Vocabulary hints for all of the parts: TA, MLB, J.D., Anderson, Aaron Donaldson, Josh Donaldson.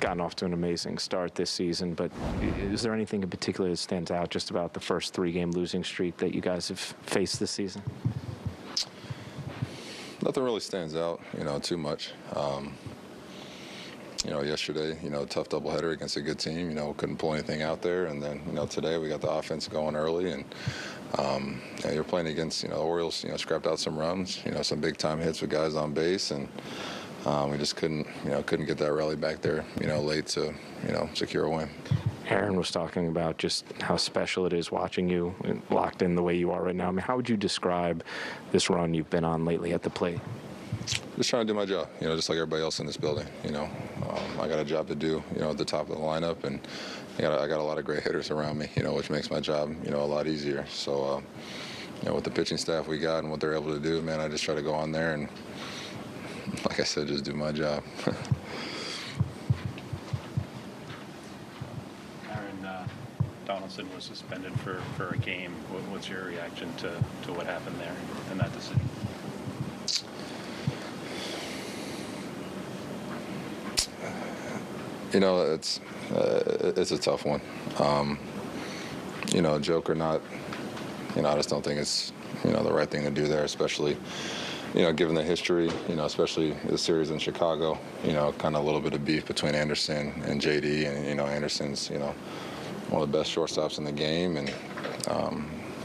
gotten off to an amazing start this season, but is there anything in particular that stands out just about the first three-game losing streak that you guys have faced this season? Nothing really stands out, too much. Yesterday, tough doubleheader against a good team. Couldn't pull anything out there, and then today we got the offense going early, and you're playing against the Orioles. Scrapped out some runs, some big time hits with guys on base, and we just couldn't get that rally back there, late to secure a win. Aaron was talking about just how special it is watching you locked in the way you are right now. I mean, how would you describe this run you've been on lately at the plate? Just trying to do my job, just like everybody else in this building. I got a job to do, at the top of the lineup, and I got a lot of great hitters around me, which makes my job, a lot easier. So, with the pitching staff we got and what they're able to do, man, I just try to go on there and, like I said, just do my job. Aaron Donaldson was suspended for a game. What's your reaction to what happened there in that decision? It's a tough one. Joke or not, I just don't think it's the right thing to do there, especially given the history, especially the series in Chicago, kind of a little bit of beef between Anderson and J.D. and Anderson's one of the best shortstops in the game, and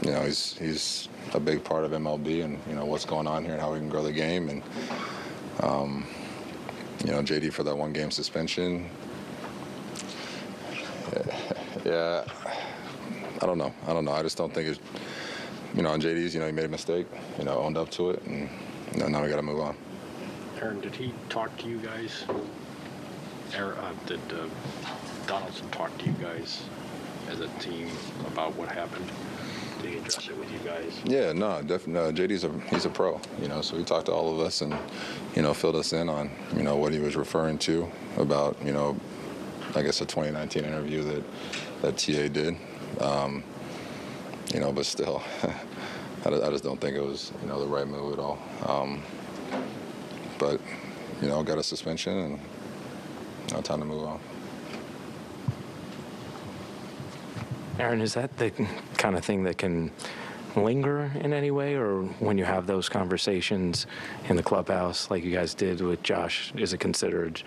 he's a big part of MLB and what's going on here and how we can grow the game, and J.D. for that one-game suspension. Yeah, I don't know. I just don't think it's, on J.D.'s, he made a mistake, owned up to it, and now we got to move on. Aaron, did he talk to you guys? Did Donaldson talk to you guys as a team about what happened? Did he address it with you guys? Yeah, no, definitely. He's a pro, so he talked to all of us and, filled us in on, what he was referring to about, I guess a 2019 interview that TA did, but still, I just don't think it was, the right move at all. But, got a suspension and now time to move on. Aaron, is that the kind of thing that can linger in any way, or when you have those conversations in the clubhouse like you guys did with Josh, is it considered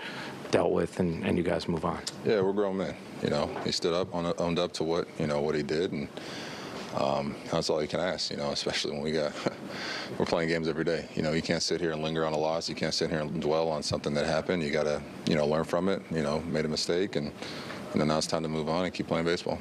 dealt with and you guys move on? Yeah, we're grown men. He stood up, owned up to what, what he did, and that's all you can ask, especially when we're playing games every day. You can't sit here and linger on a loss. You can't sit here and dwell on something that happened. You got to, learn from it, made a mistake, and now it's time to move on and keep playing baseball.